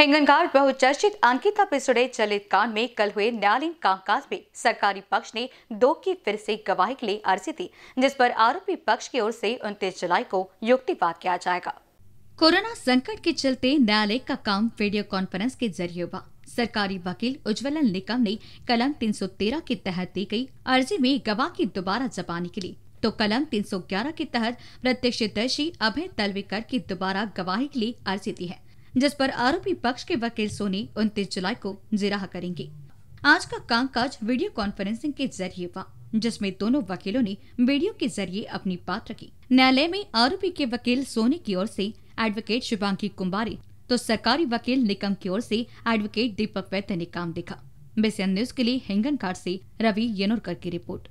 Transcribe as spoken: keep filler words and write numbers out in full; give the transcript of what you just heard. हिंगनघाट बहुचर्चित अंकिता पिछड़े चलित कांड में कल हुए न्यायालयीन कामकाज में सरकारी पक्ष ने दो की फिर से गवाही के लिए अर्जी दी, जिस पर आरोपी पक्ष की ओर से उनतीस जुलाई को युक्तिवाद किया जाएगा। कोरोना संकट के चलते न्यायालय का काम वीडियो कॉन्फ्रेंस के जरिए हुआ। सरकारी वकील उज्ज्वलन निकम ने कलम तीन सौ तेरह के तहत दी गई अर्जी में गवाह की दोबारा जमाने के लिए तो कलम तीन सौ ग्यारह के तहत प्रत्यक्षदर्शी अभय तलवेकर की दोबारा गवाही के लिए अर्जी दी है, जिस पर आरोपी पक्ष के वकील सोनी उनतीस जुलाई को जिरह करेंगे। आज का कामकाज वीडियो कॉन्फ्रेंसिंग के जरिए हुआ, जिसमें दोनों वकीलों ने वीडियो के जरिए अपनी बात रखी। न्यायालय में आरोपी के वकील सोनी की ओर से एडवोकेट शुभांकी कुंबारी तो सरकारी वकील निकम की ओर से एडवोकेट दीपक बैत्य ने काम देखा। बी सी एन न्यूज के लिए हिंगनघाट से रवि यनोरकर की रिपोर्ट।